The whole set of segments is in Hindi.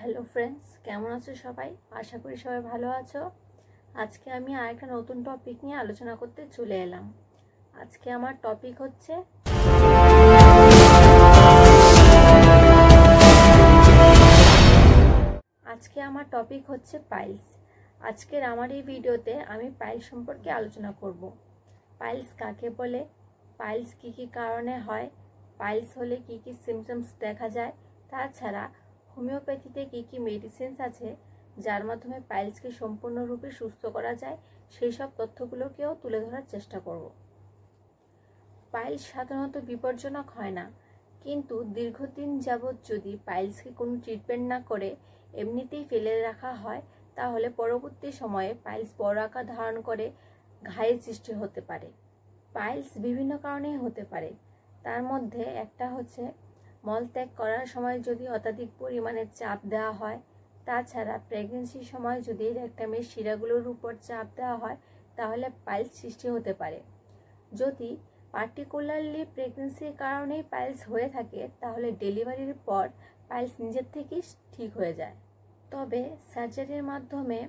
हेलो फ्रेंड्स केमन आछो सबाई आशा करी सबाई भालो आछो। आज के आमी आरेकटा नतून टपिक निये आलोचना करते चले एलाम। आज के आमार टपिक होच्छे पाइल्स। आजकेर आमार एई भिडियोते आमी पाइल्स सम्पर्के आलोचना करब। पाइल्स काके बोले, पाइल्स की कारणे हय, पाइल्स होले की सिम्पटम्स देखा जाय, ताछाड़ा होमिओपैथीते की मेडिसिन्स आछे जार माध्यमे पाइल्स के सम्पूर्ण रूपे सुस्थ करा जाए, सेई सब तथ्यगुलोकेओ तुले धरार चेष्टा करब। पाइल्स साधारणत विपर्जनक हय ना, किन्तु दीर्घदिन याबत यदि पाइल्स के कोनो ट्रिटमेंट ना करे एमनितेई फेले राखा हय, ताहले परवर्ती समये पाइल्स बड़ आकार धारण करे घाये सृष्टि होते पारे। पाइल्स विभिन्न कारणे होते पारे, तार मध्ये एकटा हच्छे मलत्याग करार समय यदि अत्यधिक परिमाणे चाप देওয়া হয়, তাছাড়া প্রেগন্যান্সির সময় যদি রেকটামের শিরাগুলোর উপর চাপ দেওয়া হয় তাহলে পাইলস সৃষ্টি হতে পারে। যদি পার্টিকুলারলি প্রেগন্যান্সির কারণে পাইলস হয়ে থাকে তাহলে ডেলিভারির পর পাইলস নিজের থেকেই ঠিক হয়ে যায়। তবে সার্জারির মাধ্যমে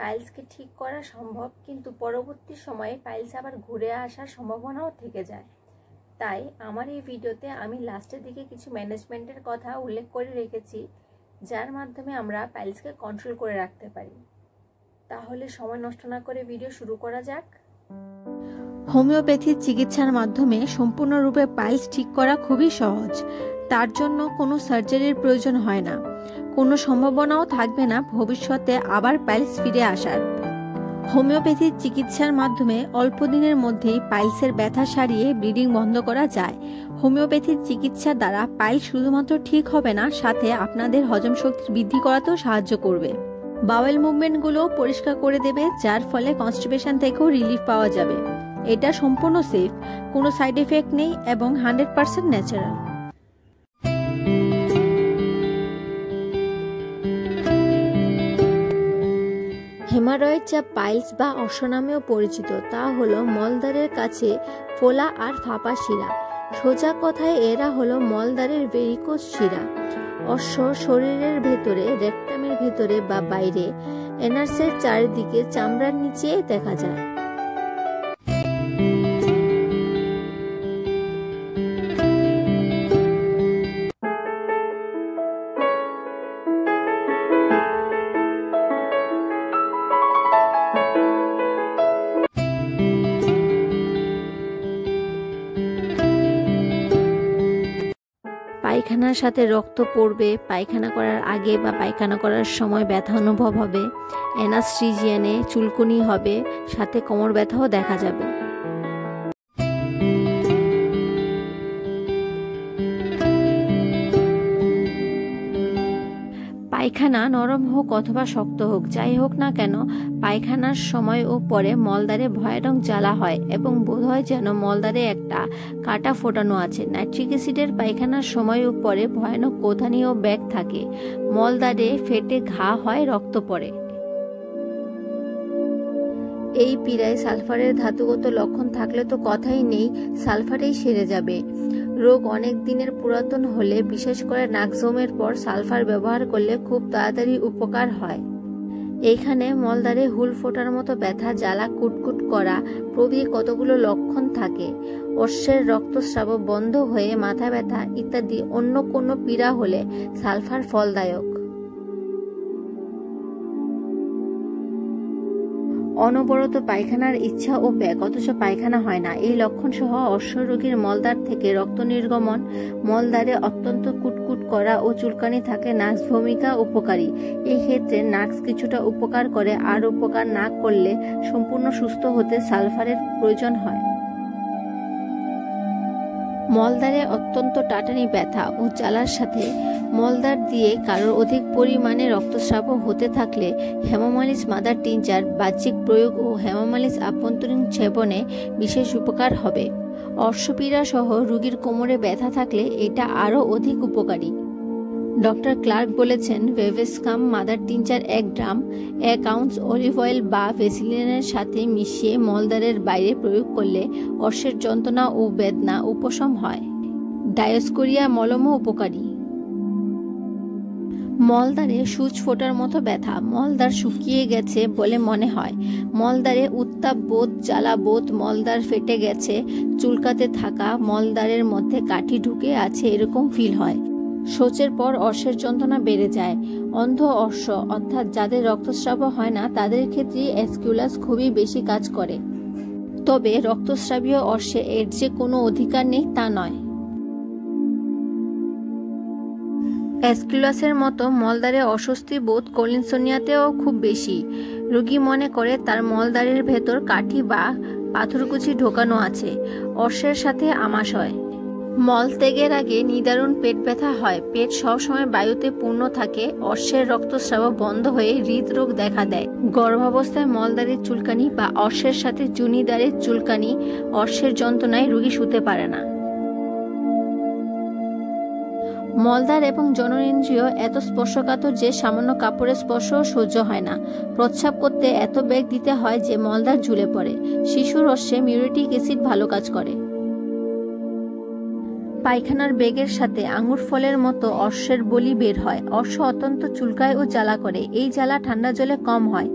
পাইলসকে ঠিক করা সম্ভব, কিন্তু পরবর্তী সময়ে পাইলস আবার ঘুরে আসার সম্ভাবনাও থেকে যায়। তাই আমার এই ভিডিওতে আমি লাস্টের দিকে কিছু ম্যানেজমেন্টের কথা উল্লেখ করে রেখেছি যার মাধ্যমে আমরা পাইলসকে কন্ট্রোল করে রাখতে পারি। তাহলে সময় নষ্ট না করে ভিডিও শুরু করা যাক। হোমিওপ্যাথি চিকিৎসার মাধ্যমে সম্পূর্ণরূপে পাইলস ঠিক করা খুবই সহজ, তার জন্য কোনো সার্জারির প্রয়োজন হয় না, কোনো সম্ভাবনাও থাকবে না ভবিষ্যতে আবার পাইলস ফিরে আসার। হোমিওপ্যাথি চিকিৎসার মাধ্যমে অল্প দিনের মধ্যেই পাইলসের ব্যথা সারিয়ে ব্লিডিং বন্ধ করা যায়। হোমিওপ্যাথি চিকিৎসা দ্বারা পাইলস শুধুমাত্র ঠিক হবে না, সাথে আপনাদের হজম শক্তি বৃদ্ধি করাতেও সাহায্য করবে, বাওয়েল মুভমেন্টগুলো পরিষ্কার করে দেবে, যার ফলে কনস্টিপেশন থেকেও রিলিফ পাওয়া যাবে। এটা সম্পূর্ণ সেফ, কোনো সাইড এফেক্ট নেই এবং 100% ন্যাচারাল। হেমারয়েড যা পাইলস বা অর্শ নামেও পরিচিত তা হলো মলদ্বারের কাছে ফোলা আর ফাঁপা শিরা। সোজা কথায় এরা হলো মলদ্বারের ভেরিকোস শিরা। অর্শ শরীরের ভেতরে, রেকটামের ভেতরে বা বাইরে, এনার্সের চারিদিকে চামড়ার নিচে দেখা যায়। পায়খানার সাথে রক্ত পড়বে, পায়খানা করার আগে বা পায়খানা করার সময় ব্যথা অনুভব হবে, অ্যানাস রিজিয়নে চুলকুনি হবে, সাথে কোমর ব্যথাও দেখা যাবে। পায়খানা নরম হোক অথবা শক্ত হোক, যাই হোক না কেন, পায়খানার সময় ও পরে মলদ্বারে ভয়ানক জ্বালা হয় এবং বোধ হয় যেন মলদ্বারে একটা কাঁটা ফোটানো আছে। নাইট্রিক অ্যাসিডের পায়খানার সময় ও পরে ভয়ানক কোঁথানি ও ব্যাগ থাকে, মলদ্বারে ফেটে ঘা হয়, রক্ত পড়ে। এই পীড়ায় সালফারের ধাতুগত লক্ষণ থাকলে তো কথাই নেই, সালফারেই সেরে যাবে। রোগ অনেক দিনের পুরাতন হলে, বিশেষ করে নাক্সভোমের পর সালফার ব্যবহার করলে খুব তাড়াতাড়ি উপকার হয়। এইখানে মলদ্বারে হুল ফোটার মতো ব্যথা, জ্বালা, কুটকুট করা প্রভৃতি কতগুলো লক্ষণ থাকে। অর্শের রক্তস্রাব বন্ধ হয়ে মাথা ব্যথা ইত্যাদি অন্য কোনো পীড়া হলে সালফার ফলদায়ক। অনবরত পায়খানার ইচ্ছা ও ব্যাগ অথচ পায়খানা হয় না, এই লক্ষণ সহ অর্শ রোগীর মলদ্বার থেকে রক্ত নির্গমন, মলদ্বারে অত্যন্ত কুটকুট করা ও চুলকানি থাকে। নাক্স ভূমিকা উপকারী, এই ক্ষেত্রে নাক্স কিছুটা উপকার করে, আর উপকার না করলে সম্পূর্ণ সুস্থ হতে সালফারের প্রয়োজন হয়। মলদ্বারে অত্যন্ত টাটানি ব্যথা ও জ্বালার সাথে মলদ্বার দিয়ে কারোর অধিক পরিমাণে রক্তস্রাব হতে থাকলে হ্যামামেলিস মাদার টিনচার বাহ্যিক প্রয়োগ ও হ্যামামেলিস আভ্যন্তরীণ সেবনে বিশেষ উপকার হবে। অর্শপীড়া সহ রোগীর কোমরে ব্যথা থাকলে এটা আরও অধিক উপকারী। ডক্টর ক্লার্ক বলেছেন, ভেভেসকাম mother tincture 1 gram 1 ounce olive oil বা ভেসলিনের সাথে মিশিয়ে মলদ্বারের বাইরে প্রয়োগ করলে অর্শের যন্ত্রণা ও বেদনা উপশম হয়। ডায়োস্কোরিয়া মলমও উপকারী। मलदारे सूच फोटार मतो व्यथा मलदार शुकिये गेछे बोले मने हय। मलदारे उत्ताप बोध ज्वाला बोध मलदार फेटे गेछे चुलकाते थाका मलदारेर मध्य काठी ढुके आछे एरकम फील हय। शोचेर पर अर्शेर जंत्रणा बेड़े जाय। अंध अर्श अर्थात जादेर रक्तस्राव हय ना तादेर क्षेत्रे एस्कुलास खूबई बेशी काज करे। तबे रक्तस्रावीय अर्शे एर जे कोनो अधिकार नेई ता नय। एस्कुलासेर मतो मलदारे अस्वस्ति बोध कलिनसोनियातेओ खूब बेशी। रोगी मने करे तार मलदारेर भेतर काठी बा पाथरकुचि ढोकानो आछे। अर्शेर साथे आमाश हय। मल त्यागेर आगे निदारुण पेट व्यथा हय। पेट सब समय वायुते पूर्ण थाके। अर्शेर रक्तस्राव बंध हये हृदरोग देखा देय। गर्भावस्थाय मलदारेर चुलकानी बा अर्शेर साथे जुनिदारेर चुलकानी अर्शेर जंत्रणाय रोगी शुते पारे ना। मलदार एवं जननेंद्रिय एत स्पर्शकातर जे सामान्य कपड़े स्पर्श सह्य है ना। प्रस्राव करते एत बेग दीते हैं जे मलदार झुले पड़े। शिशुर रसे मिउरेटिक एसिड भालो काज करे। पायखानार बेगेर साथे आंगुर फलेर मतो अर्शेर बलि बेर हय। अर्श अत्यंत चुलकाय ओ ज्वाला करे। एई ज्वाला ठंडा जले कम हय।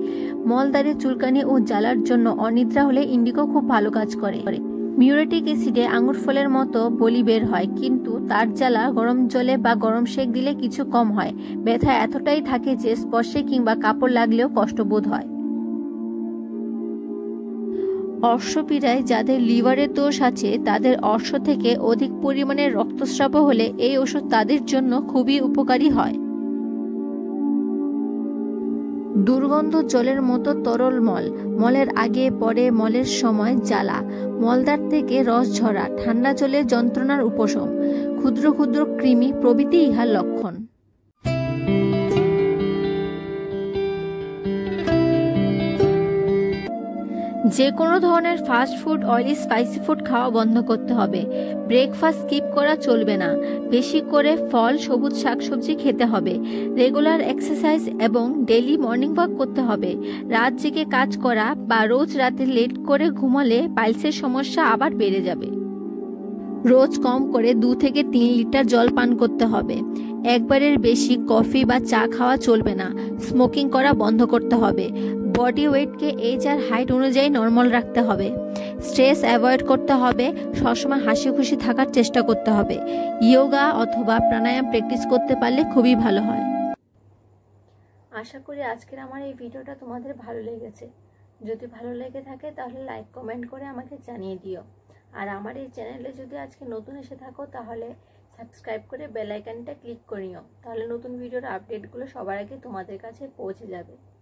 मलदारे चुलकानी ओ ज्वालार जन्य अनिद्रा हले इंडिको खूब भालो काज करे। मिउरेटिक एसिडे आंगुर फलेर मतो बलि बेर हय किन्तु तार ज्वाला गरम जले बा गरम शेक दिले किछु कम हय। व्यथा एतटाई थाके जे स्पर्शे किंबा कापड़ लागलेओ कष्ट बोध हय। अर्शपीड़ाय जादेर लिभारेर दोष आछे तादेर अर्श थेके अधिक परिमाणे रक्तस्राव हले एई ओषुध तादेर जन्य खूबई उपकारी हय। दुर्गन्ध जलेर मतो तरल मल मलेर आगे पड़े मलेर समय ज्वाला मलदार थेके रस झरा ठंडा जले जंत्रणार उपशम क्षुद्र क्षुद्र कृमि प्रभृति इहार लक्षण। जे कोनो धरनेर फास्ट फूड अयेली स्पाइसी फूड खावा बंध करते हबे। ब्रेकफास्ट स्किप करा चलबे ना। बेशी करे फल सबुज शाकसब्जी खेते हबे। रेगुलार एक्सारसाइज एवं डेली मर्निंग वाक करते हबे। रात जेगे काज करा बा रोज राते लेट करे घुमाले पाइल्सेर समस्या आबार बेड़े जाबे। रोज कम करे 2 থেকে 3 লিটাर जल पान करते हबे। एकबारेर बेशी कफि बा चा खावा चलबे ना। स्मोकिंग करा बंध करते हबे। बडी वेट के एज और हाइट अनुयायी नर्मल रखते हबे। स्ट्रेस एवॉयड करते हबे। सब समय हासि खुशी थाकार चेष्टा करते हबे। योगा अथवा प्राणायाम प्रैक्टिस करते पारले खूबई भालो हय। आशा करी आजकेर आमार एई भिडियोटा तोमादेर भालो लेगेछे। जदि भालो लेगे थाके ताहले लाइक कमेंट करे आमाके जानिये दिओ। आर आमार एई चैनेले जदि आजके नतुन एसे थाको ताहले सबस्क्राइब करे बेल आइकनटा क्लिक करिओ। ताहले नतुन भिडियोर आपडेटगुलो सबार आगे तोमादेर काछे पौंछे जाबे।